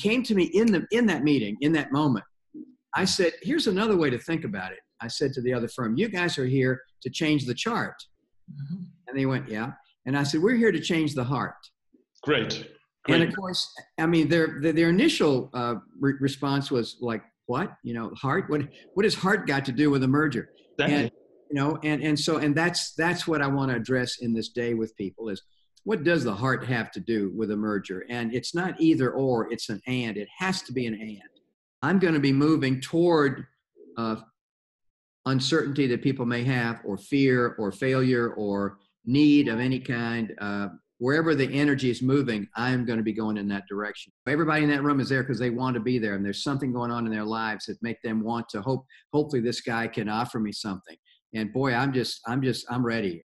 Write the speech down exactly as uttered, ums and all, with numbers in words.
came to me in, the, in that meeting, in that moment. I said, here's another way to think about it. I said to the other firm, you guys are here to change the chart. Mm-hmm. And they went, yeah. And I said, we're here to change the heart. Great. Great. And of course, I mean, their, their, their initial uh, re response was like, what, you know, heart, what, what has heart got to do with a merger? That and, you know, and, and so, and that's, that's what I want to address in this day with people is, what does the heart have to do with a merger? And it's not either or, it's an and. It has to be an and. I'm going to be moving toward uh, uncertainty that people may have, or fear, or failure, or need of any kind. Uh, wherever the energy is moving, I'm going to be going in that direction. Everybody in that room is there because they want to be there, and there's something going on in their lives that make them want to hope, hopefully this guy can offer me something. And boy, I'm just, I'm just, I'm ready.